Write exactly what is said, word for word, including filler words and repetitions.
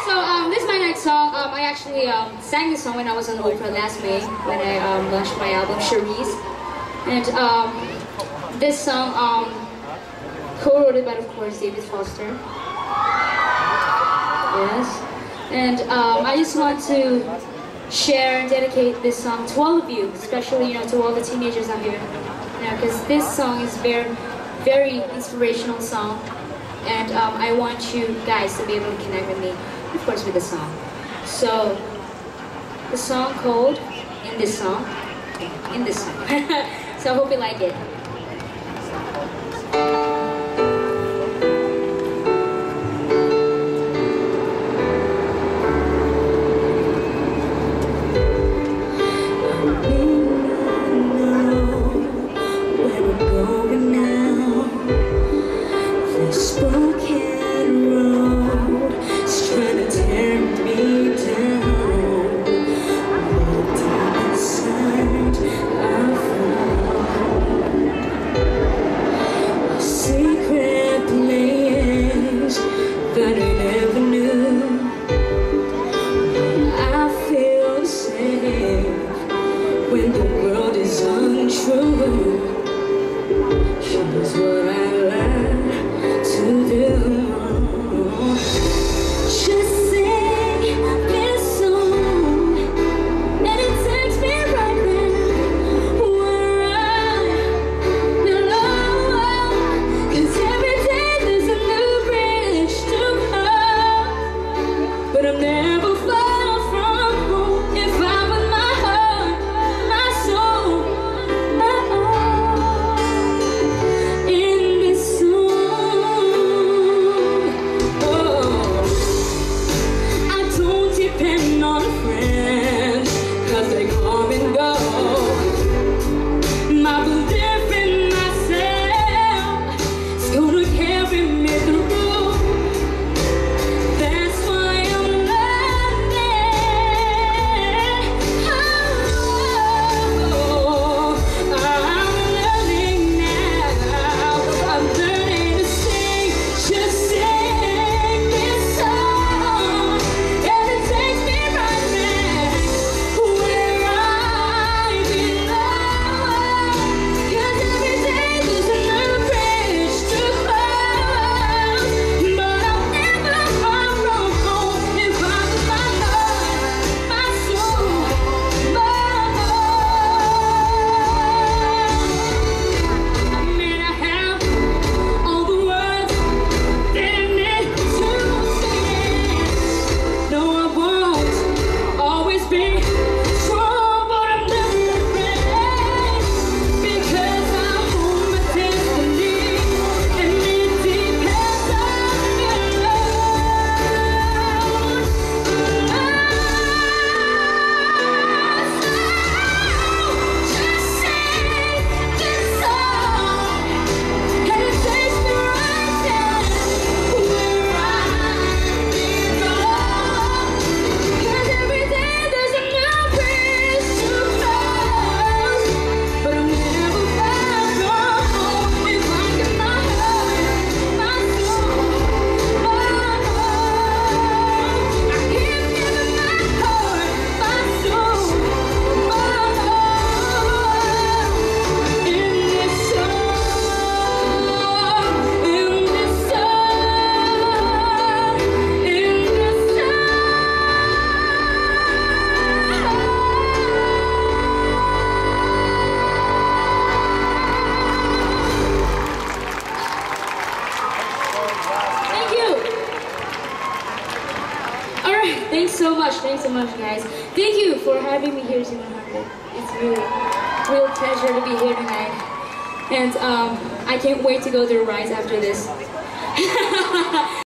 Alright, so um, this is my next song. Um, I actually um, sang this song when I was on Oprah last May, when I um, launched my album, Charice. And um, this song, um, co-wrote it by, of course, David Foster. Yes. And um, I just want to share and dedicate this song to all of you, especially, you know, to all the teenagers out here. You know, because this song is very, very inspirational song. And um, I want you guys to be able to connect with me, of course, with the song. So, the song called In This Song. In This Song. So I hope you like it. Thanks so much, thanks so much, guys. Thank you for having me here, Z one hundred. It's really a real pleasure to be here tonight. And um, I can't wait to go to the rides after this.